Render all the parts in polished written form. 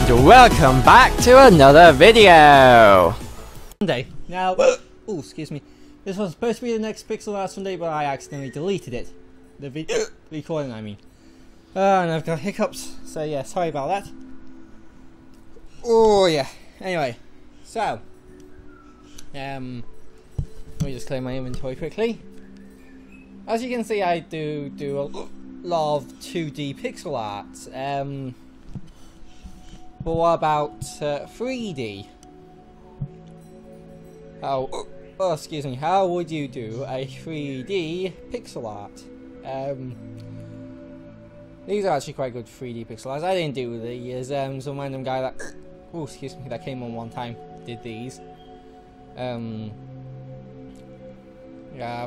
and welcome back to another video. Sunday. Now, oh, excuse me. This was supposed to be the next Pixel Art Sunday, but I accidentally deleted it. The video recording, I mean. And I've got hiccups, so yeah, sorry about that. Oh yeah. Anyway, so let me just clear my inventory quickly. As you can see, I do a lot of 2D pixel art. But what about 3D? Oh, excuse me. How would you do a 3D pixel art? These are actually quite good 3D pixel arts. I didn't do these. Some random guy that oh, excuse me, that came on one time did these. Yeah,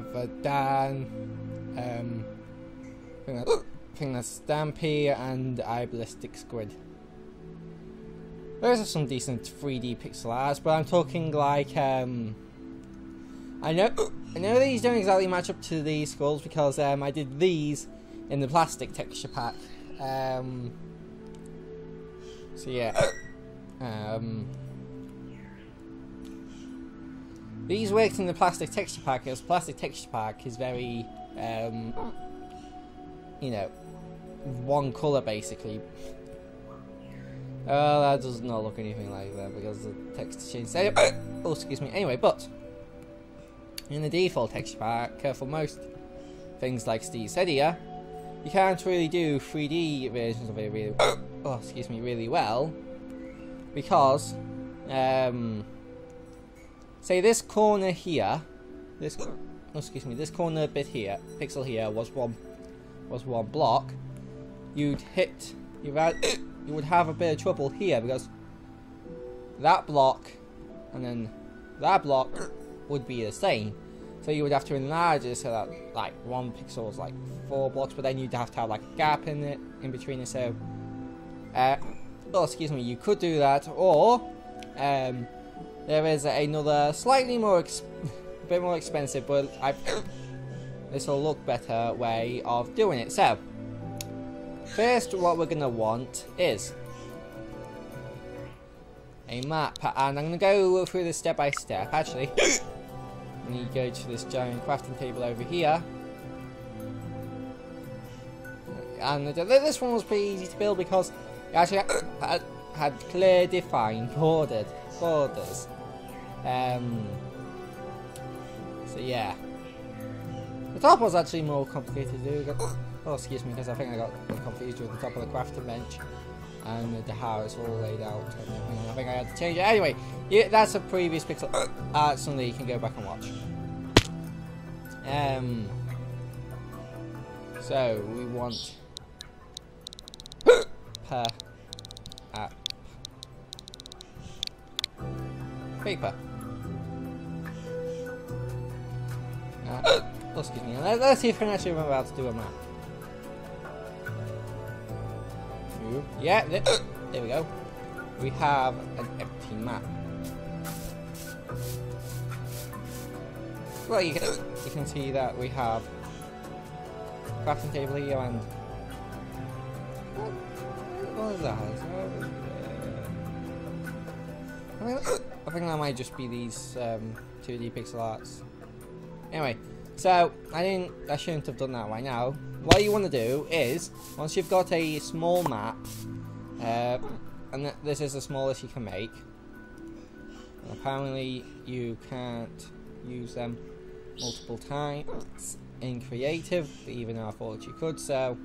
but Dan, I think that's Stampy and iBallisticSquid. Those are some decent 3D pixel arts, but I'm talking like I know these don't exactly match up to these skulls because I did these in the plastic texture pack. So yeah, these worked in the plastic texture pack, because plastic texture pack is very, you know, one colour basically. Oh, that does not look anything like that because the texture changed. Oh, excuse me. Anyway, but in the default texture pack, for most things like Steve said here, you can't really do 3D versions of it really. Oh, excuse me, really well, because say this corner here, this corner bit here, pixel here was one block. You would have a bit of trouble here because that block and then that block would be the same. So you would have to enlarge it so that like one pixel is like 4 blocks, but then you'd have to have like a gap in it in between it. So, oh, excuse me, you could do that, or there is another slightly more, a bit more expensive, but this will look better way of doing it. So, first what we're going to want is a map, and I'm going to go through this step by step. Actually, I need to go to this giant crafting table over here. And this one was pretty easy to build because it actually had clear defined borders. So yeah, the top was actually more complicated to do. Oh, excuse me, because I think I got confused with the top of the crafting bench and the how it's all laid out and everything. I think I had to change it. Anyway, yeah, that's a previous Pixel Art Sunday. You can go back and watch. So we want paper. Oh, excuse me. Let's see if I can actually remember how to do a map. Yeah, there we go. We have an empty map. Well, you can see that we have a crafting table here and what is that? I think that might just be these 2D pixel arts. Anyway, so I shouldn't have done that right now. What you want to do is, once you've got a small map, and this is the smallest you can make, and apparently you can't use them multiple times in creative, even though I thought you could, so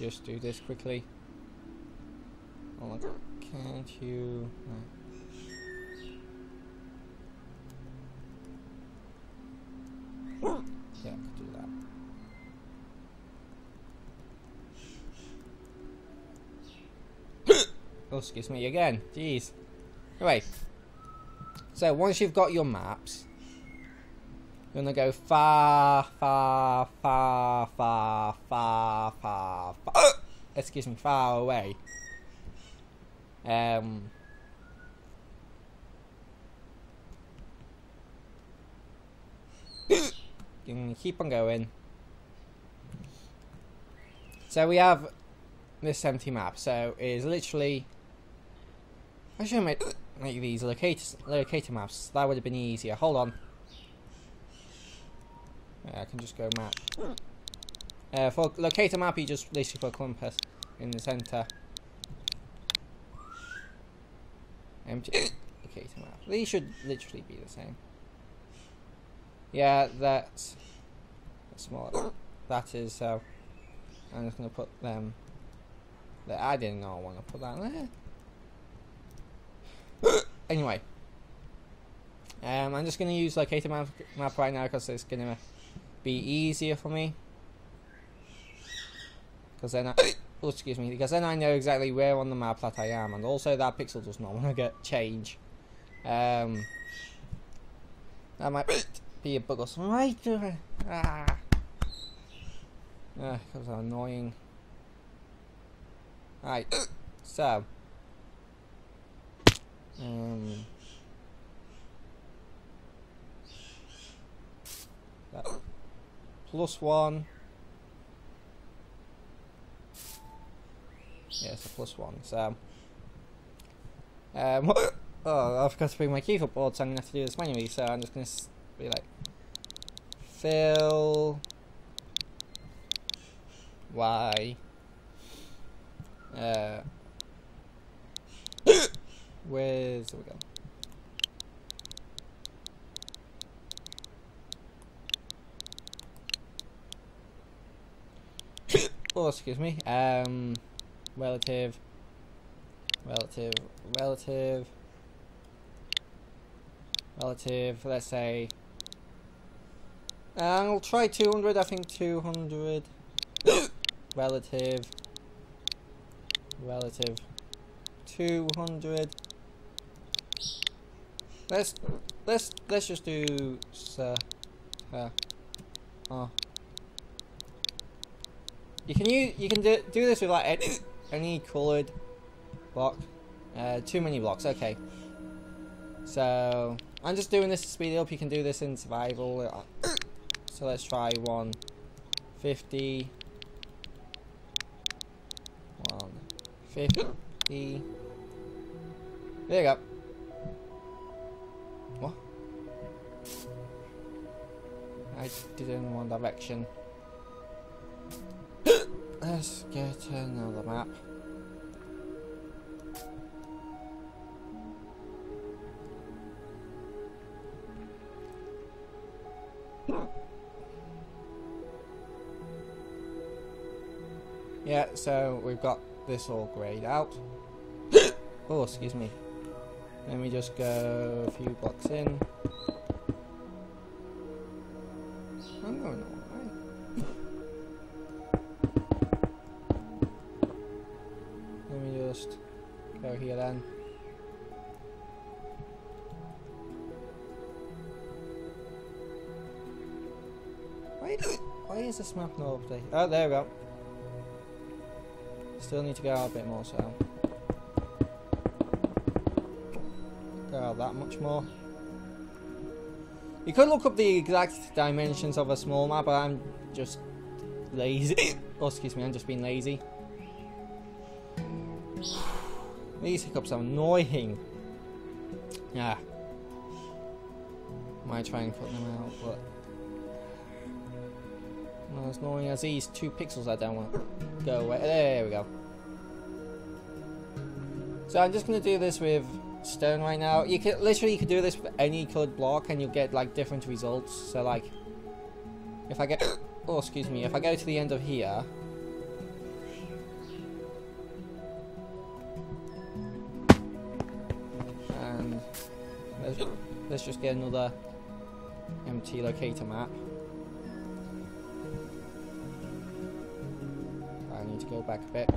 just do this quickly. Can't you? Yeah, I could do that. Oh, excuse me again. Jeez. Anyway, so once you've got your maps, you're gonna go far away. You can keep on going. So we have this empty map. So it is literally, I should have make these locator maps. That would have been easier. Hold on. Yeah, I can just go map. For locator map, you just literally put a compass in the center. Empty locator map. These should literally be the same. Yeah, that's smaller. That is so. I'm just gonna put them there. I didn't know I want to put that there. Anyway, I'm just going to use locator map right now because it's going to be easier for me. Because then, oh, excuse me, because then I know exactly where on the map that I am, and also that pixel does not want to get change. That might be a bug or something. Because I'm annoying. Right, so. That +1. Yeah, it's a +1. So, oh, I forgot to bring my keyboard, so I'm gonna have to do this manually. So I'm just gonna be like, fill Y. Where's there we go? Oh, excuse me. Relative. Let's say. I'll try 200. I think 200. Relative. 200. Let's just do you can do this with like any coloured block. Too many blocks. Okay. So I'm just doing this to speed it up. You can do this in survival. So let's try 150. 150. There you go. What? I did it in one direction. Let's get another map. Yeah, so we've got this all grayed out. Oh, excuse me. Let me just go a few blocks in. I'm going alright. Let me just go here then. Why is this map not updated? Oh, there we go. Still need to go out a bit more, so. That much more. You could look up the exact dimensions of a small map, but I'm just lazy. Oh, excuse me, I'm just being lazy. These hiccups are annoying. Yeah. Might try and put them out, but not as annoying as these two pixels I don't want to go away. There we go. So I'm just gonna do this with stone right now. You can literally do this with any coloured block, and you'll get like different results. So like, if I get, oh excuse me, if I go to the end of here, and let's just get another empty locator map. I need to go back a bit.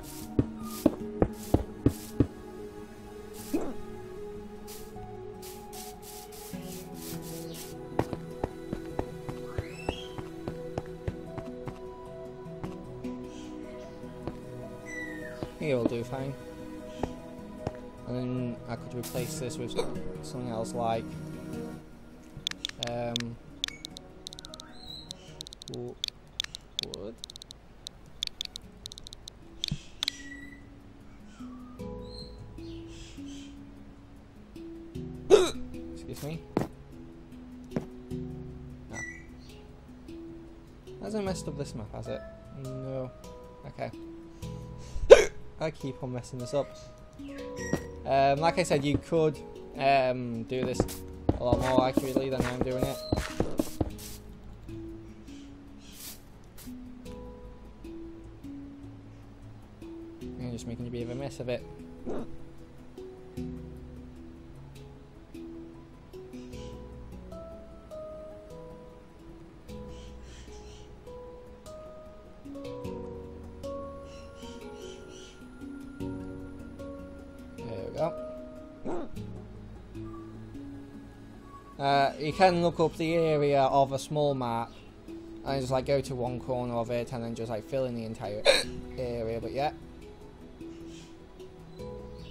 It'll do fine, and then I could replace this with something else like wood. Excuse me? Ah. Hasn't messed up this map, has it? No. Okay. I keep on messing this up. Like I said, you could do this a lot more accurately than I'm doing it. I'm just making a bit of a mess of it. You can look up the area of a small map and just like go to one corner of it and then just like fill in the entire area, but yeah.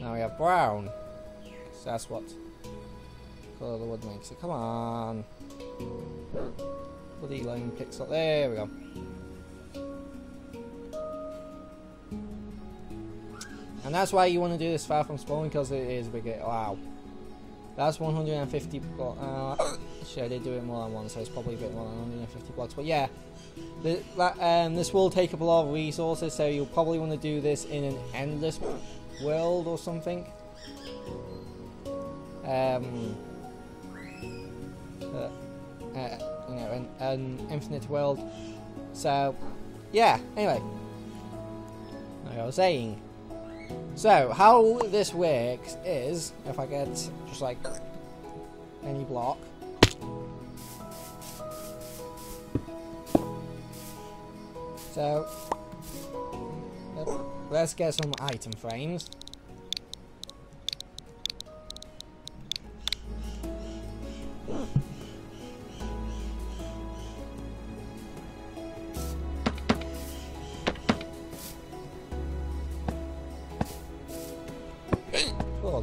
Now we have brown. So that's what colour the wood makes it. Come on. Bloody line pixel. There we go. And that's why you want to do this far from spawn, because it is wicked. Wow. That's 150 blocks. Shit, I did do it more than once, so it's probably a bit more than 150 blocks. But yeah, this will take up a lot of resources, so you'll probably want to do this in an endless world or something. You know, an infinite world. So, yeah. Anyway, like I was saying. So, how this works is, if I get just like any block, so let's get some item frames.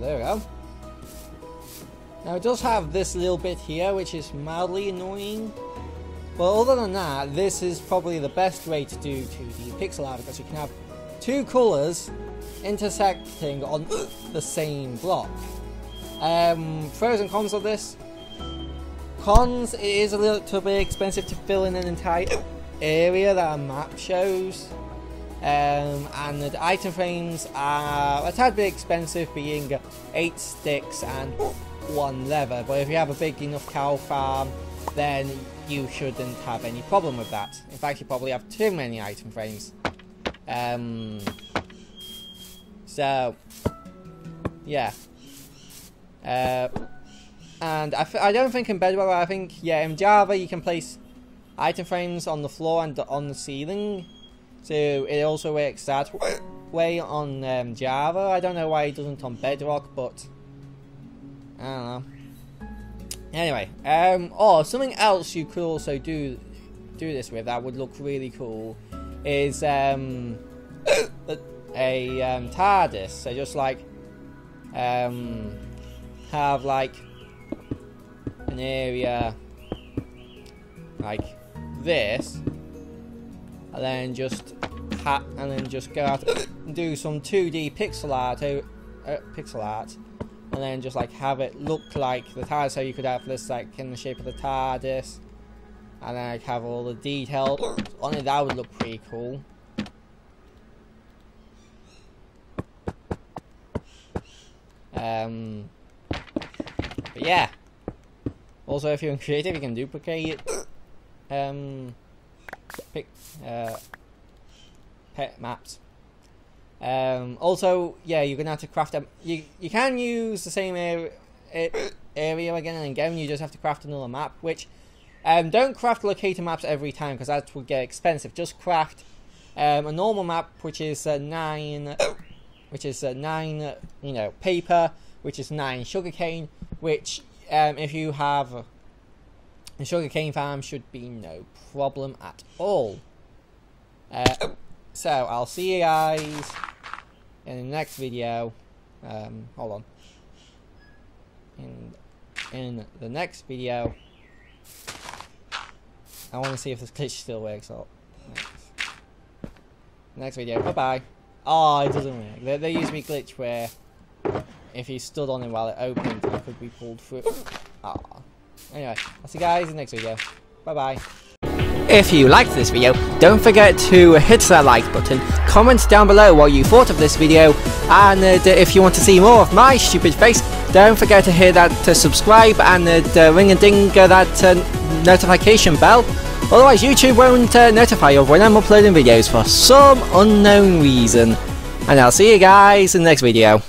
There we go. Now it does have this little bit here, which is mildly annoying, but other than that, this is probably the best way to do 2D pixel art, because you can have two colours intersecting on the same block. Pros and cons of this. Cons, it is a little bit expensive to fill in an entire area that a map shows. And the item frames are a tad bit expensive, being 8 sticks and 1 leather, but if you have a big enough cow farm, then you shouldn't have any problem with that. In fact, you probably have too many item frames. So, yeah. And I don't think in Bedrock, I think, yeah, in Java you can place item frames on the floor and on the ceiling. So it also works that way on Java. I don't know why it doesn't on Bedrock, but I don't know. Anyway, or something else you could also do this with that would look really cool is a TARDIS. So just like have like an area like this. And then just go out and do some 2D pixel art, and then just like have it look like the TARDIS. So you could have this like in the shape of the TARDIS, and then like have all the details on it. That would look pretty cool. But yeah. Also, if you're in creative, you can duplicate pet maps. Also, yeah, you're gonna have to craft them. You can use the same area again and again. You just have to craft another map. Which don't craft locator maps every time, because that would get expensive. Just craft a normal map, which is 9, you know, paper, which is 9 sugarcane. Which if you have. The sugarcane farm should be no problem at all. So I'll see you guys in the next video. Hold on. In the next video, I want to see if this glitch still works out. Next video. Bye bye. Oh, it doesn't work. There used to be a glitch where if you stood on it while it opened, you could be pulled through. Aww. Anyway, I'll see you guys in the next video. Bye-bye. If you liked this video, don't forget to hit that like button, comment down below what you thought of this video, and if you want to see more of my stupid face, don't forget to hit that subscribe and ring-a-ding that notification bell, otherwise YouTube won't notify you when I'm uploading videos for some unknown reason. And I'll see you guys in the next video.